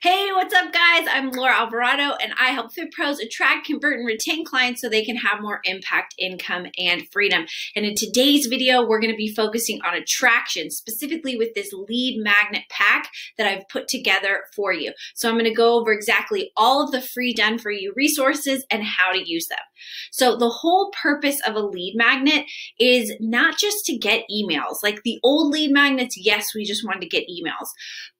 Hey, what's up guys? I'm Laura Alvarado and I help fit pros attract, convert, and retain clients so they can have more impact, income, and freedom. And in today's video, we're going to be focusing on attraction, specifically with this lead magnet pack that I've put together for you. So I'm going to go over exactly all of the free done for you resources and how to use them. So the whole purpose of a lead magnet is not just to get emails. Like the old lead magnets, yes, we just wanted to get emails.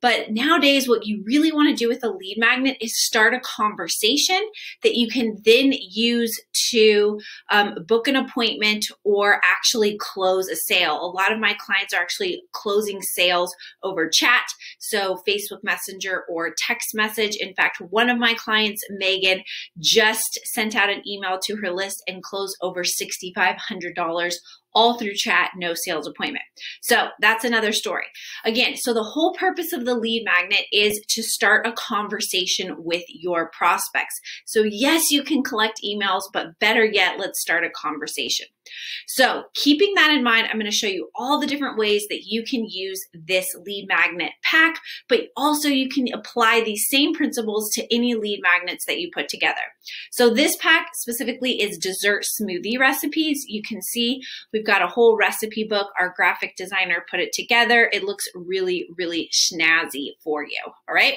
But nowadays, what you really want to do with a lead magnet is start a conversation that you can then use to book an appointment or actually close a sale. A lot of my clients are actually closing sales over chat, so Facebook Messenger or text message. In fact, one of my clients, Megan, just sent out an email to her list and closed over $6,500 all through chat, no sales appointment. So that's another story. Again, so the whole purpose of the lead magnet is to start a conversation with your prospects. So yes, you can collect emails, but better yet, let's start a conversation. So keeping that in mind, I'm going to show you all the different ways that you can use this lead magnet pack, but also you can apply these same principles to any lead magnets that you put together. So this pack specifically is dessert smoothie recipes. You can see we've got a whole recipe book. Our graphic designer put it together. It looks really, really snazzy for you. All right.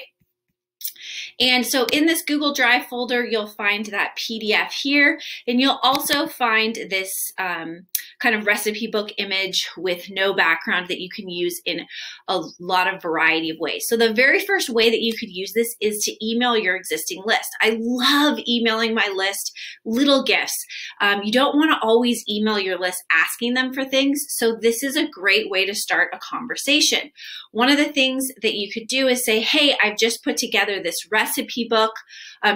And so in this Google Drive folder, you'll find that PDF here, and you'll also find this kind of recipe book image with no background that you can use in a lot of variety of ways. So the very first way that you could use this is to email your existing list. I love emailing my list little gifts. You don't want to always email your list asking them for things, so this is a great way to start a conversation. One of the things that you could do is say, hey, I've just put together this recipe book,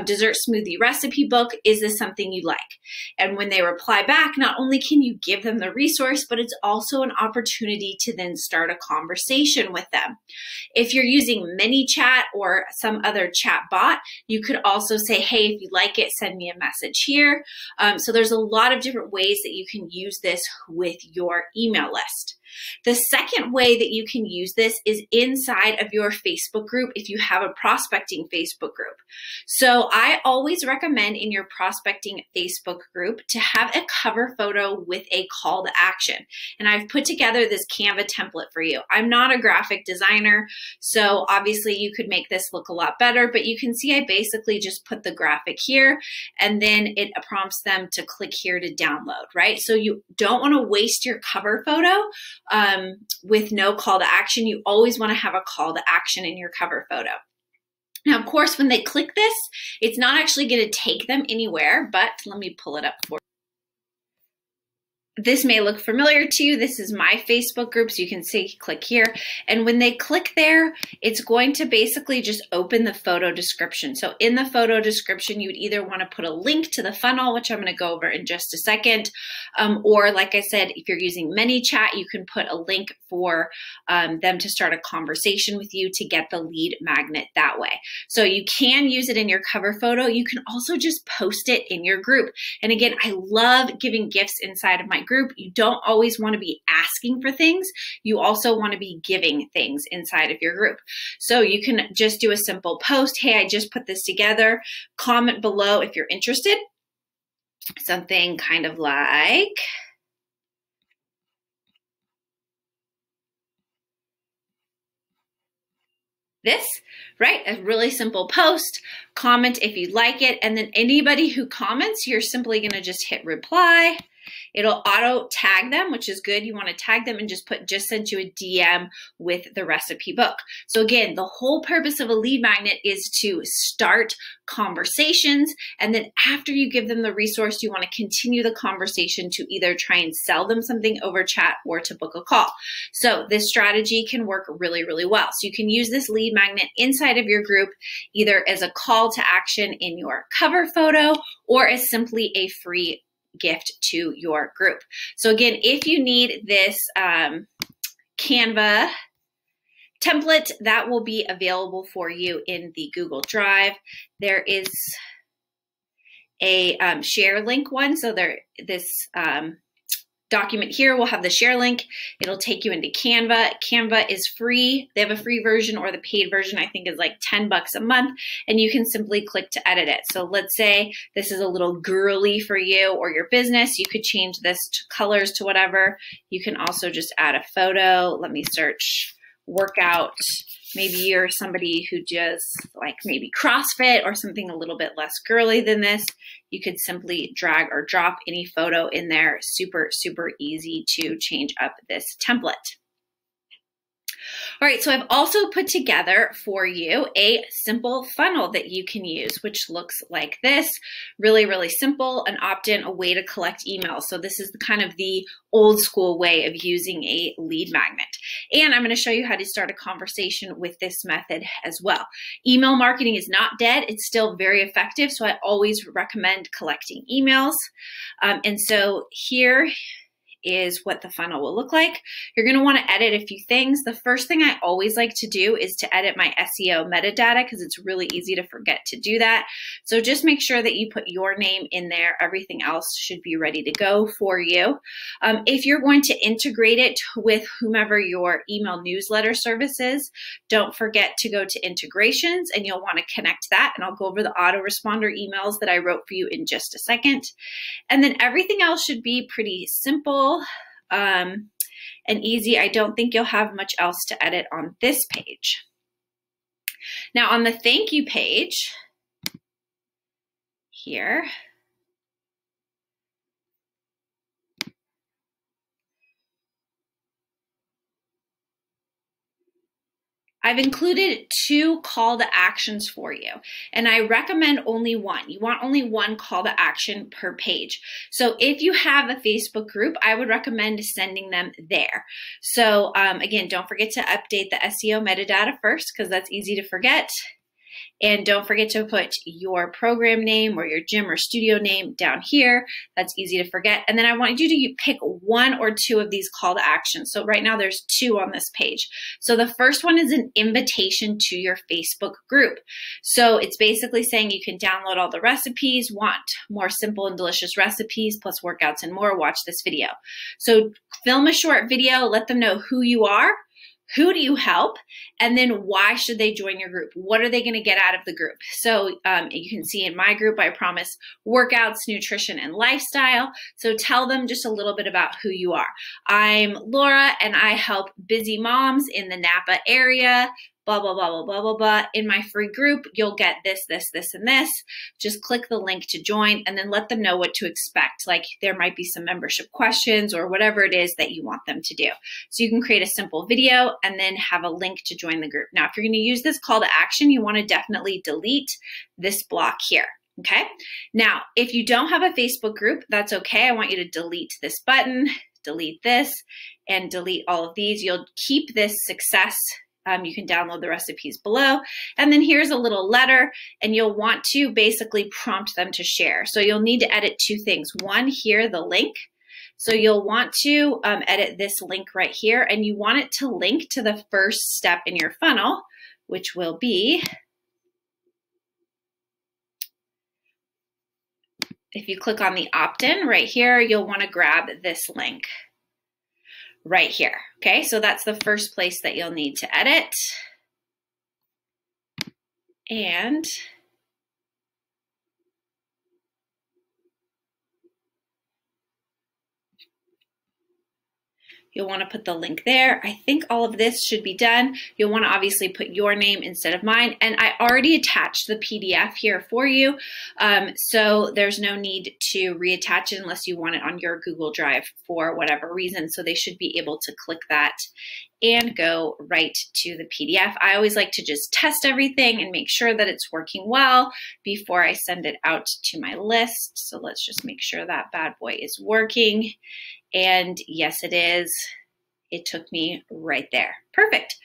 dessert smoothie recipe book. Is this something you like? And when they reply back, not only can you give them the resource, but it's also an opportunity to then start a conversation with them. If you're using ManyChat or some other chat bot, you could also say, hey, if you like it, send me a message here. So there's a lot of different ways that you can use this with your email list. The second way that you can use this is inside of your Facebook group if you have a prospecting Facebook group. So I always recommend in your prospecting Facebook group to have a cover photo with a call to action. And I've put together this Canva template for you. I'm not a graphic designer, so obviously you could make this look a lot better, but you can see I basically just put the graphic here and then it prompts them to click here to download, right? So you don't want to waste your cover photo with no call to action. You always want to have a call to action in your cover photo. Now, of course, when they click this, it's not actually going to take them anywhere, but let me pull it up for you. This may look familiar to you. This is my Facebook group, so you can see, click here. And when they click there, it's going to basically just open the photo description. So in the photo description, you would either want to put a link to the funnel, which I'm going to go over in just a second. Or like I said, if you're using ManyChat, you can put a link for them to start a conversation with you to get the lead magnet that way. So you can use it in your cover photo. You can also just post it in your group. And again, I love giving gifts inside of my group. You don't always want to be asking for things. You also want to be giving things inside of your group. So you can just do a simple post. Hey, I just put this together. Comment below if you're interested. Something kind of like, this, right? A really simple post, comment if you like it, and then anybody who comments, you're simply gonna just hit reply. It'll auto tag them, which is good. You want to tag them and just put, just sent you a DM with the recipe book. So again, the whole purpose of a lead magnet is to start conversations. And then after you give them the resource, you want to continue the conversation to either try and sell them something over chat or to book a call. So this strategy can work really, really well. So you can use this lead magnet inside of your group, either as a call to action in your cover photo or as simply a free gift to your group. So again, if you need this Canva template, that will be available for you in the Google Drive. There is a share link one. So there, this document here will have the share link. It'll take you into Canva. Canva is free. They have a free version, or the paid version I think is like 10 bucks a month, and you can simply click to edit it. So let's say this is a little girly for you or your business. You could change this to colors to whatever. You can also just add a photo. Let me search workout. Maybe you're somebody who just like maybe CrossFit or something a little bit less girly than this. You could simply drag or drop any photo in there. Super, super easy to change up this template. All right, so I've also put together for you a simple funnel that you can use, which looks like this. Really, really simple, an opt-in, a way to collect emails. So this is the kind of the old school way of using a lead magnet. And I'm going to show you how to start a conversation with this method as well. Email marketing is not dead. It's still very effective. So I always recommend collecting emails. And so here is what the funnel will look like. You're gonna wanna edit a few things. The first thing I always like to do is to edit my SEO metadata, because it's really easy to forget to do that. So just make sure that you put your name in there. Everything else should be ready to go for you. If you're going to integrate it with whomever your email newsletter service is, don't forget to go to integrations, and you'll wanna connect that. And I'll go over the autoresponder emails that I wrote for you in just a second. And then everything else should be pretty simple and easy. I don't think you'll have much else to edit on this page. Now on the thank you page here, I've included two call to actions for you, and I recommend only one. You want only one call to action per page. So if you have a Facebook group, I would recommend sending them there. So again, don't forget to update the SEO metadata first, because that's easy to forget. And don't forget to put your program name or your gym or studio name down here. That's easy to forget. And then I want you to pick one or two of these call to action. So right now there's two on this page. So the first one is an invitation to your Facebook group. So it's basically saying you can download all the recipes, want more simple and delicious recipes, plus workouts and more, watch this video. So film a short video, let them know who you are, who do you help, and then why should they join your group? What are they going to get out of the group? So you can see in my group, I promise workouts, nutrition, and lifestyle. So tell them just a little bit about who you are. I'm Laura, and I help busy moms in the Napa area, blah, blah, blah, blah, blah, blah, blah. In my free group, you'll get this, this, this, and this. Just click the link to join, and then let them know what to expect. Like there might be some membership questions or whatever it is that you want them to do. So you can create a simple video and then have a link to join the group. Now, if you're gonna use this call to action, you wanna definitely delete this block here. Okay? Now, if you don't have a Facebook group, that's okay. I want you to delete this button, delete this, and delete all of these. You'll keep this success. You can download the recipes below. And then here's a little letter, and you'll want to basically prompt them to share. So you'll need to edit two things. One, here, the link. So you'll want to edit this link right here, and you want it to link to the first step in your funnel, which will be, if you click on the opt-in right here, you'll want to grab this link right here. Okay, so that's the first place that you'll need to edit. And you'll want to put the link there. I think all of this should be done. You'll want to obviously put your name instead of mine. And I already attached the PDF here for you. So there's no need to reattach it unless you want it on your Google Drive for whatever reason. So they should be able to click that and go right to the PDF. I always like to just test everything and make sure that it's working well before I send it out to my list. So let's just make sure that bad boy is working. And yes, it is. It took me right there. Perfect.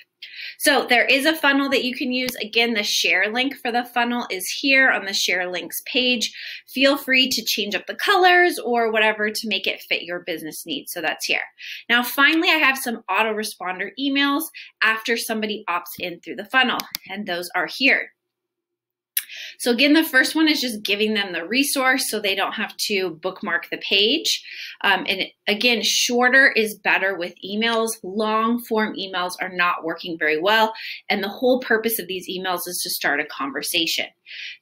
So there is a funnel that you can use. Again, the share link for the funnel is here on the share links page. Feel free to change up the colors or whatever to make it fit your business needs. So that's here. Now, finally, I have some autoresponder emails after somebody opts in through the funnel, and those are here. So again, the first one is just giving them the resource so they don't have to bookmark the page. And again, shorter is better with emails. Long form emails are not working very well. And the whole purpose of these emails is to start a conversation.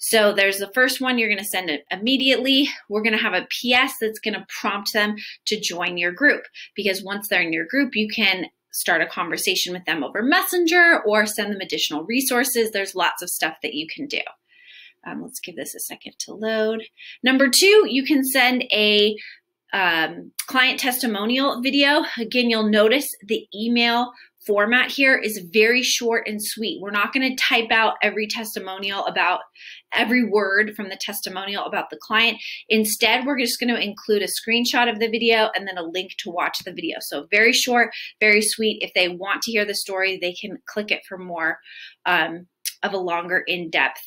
So there's the first one, you're going to send it immediately. We're going to have a PS that's going to prompt them to join your group, because once they're in your group, you can start a conversation with them over Messenger or send them additional resources. There's lots of stuff that you can do. Let's give this a second to load. Number two, you can send a client testimonial video. Again, you'll notice the email format here is very short and sweet. We're not going to type out every testimonial about every word from the testimonial about the client. Instead, we're just going to include a screenshot of the video and then a link to watch the video. So very short, very sweet. If they want to hear the story, they can click it for more of a longer in-depth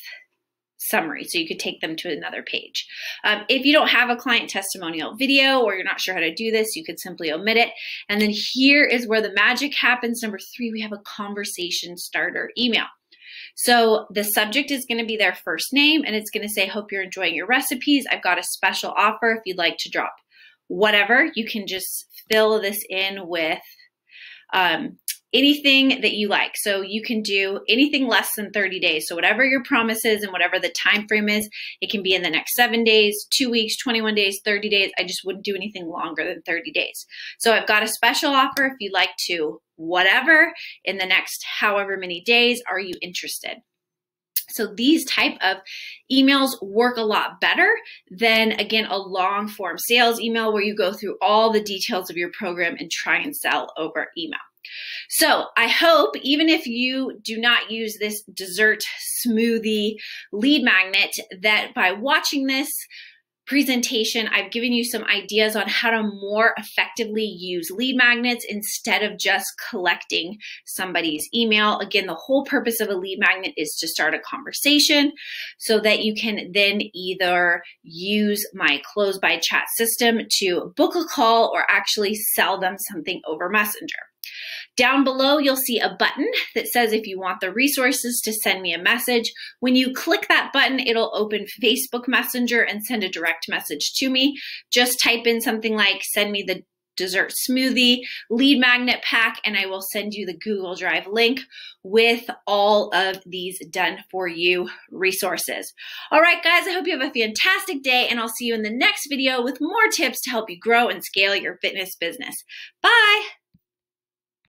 summary. So you could take them to another page. If you don't have a client testimonial video or you're not sure how to do this, you could simply omit it. And then here is where the magic happens. Number three, we have a conversation starter email. So the subject is going to be their first name, and it's going to say, hope you're enjoying your recipes. I've got a special offer. If you'd like to drop whatever, you can just fill this in with anything that you like. So you can do anything less than 30 days. So whatever your promise is and whatever the time frame is, it can be in the next 7 days, 2 weeks, 21 days, 30 days. I just wouldn't do anything longer than 30 days. So I've got a special offer. If you'd like to whatever in the next however many days, are you interested? So these type of emails work a lot better than, again, a long form sales email where you go through all the details of your program and try and sell over email. So I hope, even if you do not use this dessert smoothie lead magnet, that by watching this presentation, I've given you some ideas on how to more effectively use lead magnets instead of just collecting somebody's email. Again, the whole purpose of a lead magnet is to start a conversation so that you can then either use my close by chat system to book a call or actually sell them something over Messenger. Down below, you'll see a button that says, if you want the resources to send me a message. When you click that button, it'll open Facebook Messenger and send a direct message to me. Just type in something like, send me the dessert smoothie lead magnet pack, and I will send you the Google Drive link with all of these done for you resources. All right, guys, I hope you have a fantastic day, and I'll see you in the next video with more tips to help you grow and scale your fitness business. Bye.